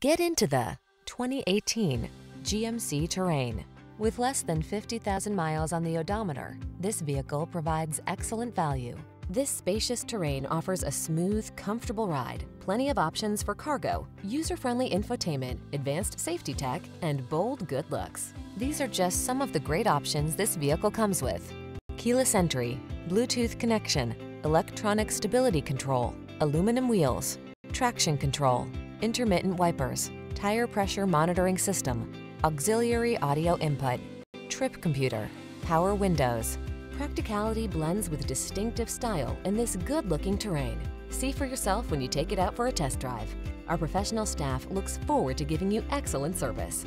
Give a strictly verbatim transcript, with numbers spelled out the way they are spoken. Get into the twenty eighteen G M C Terrain. With less than fifty thousand miles on the odometer, this vehicle provides excellent value. This spacious Terrain offers a smooth, comfortable ride, plenty of options for cargo, user-friendly infotainment, advanced safety tech, and bold good looks. These are just some of the great options this vehicle comes with: keyless entry, Bluetooth connection, electronic stability control, aluminum wheels, traction control, intermittent wipers, tire pressure monitoring system, auxiliary audio input, trip computer, power windows. Practicality blends with distinctive style in this good-looking Terrain. See for yourself when you take it out for a test drive. Our professional staff looks forward to giving you excellent service.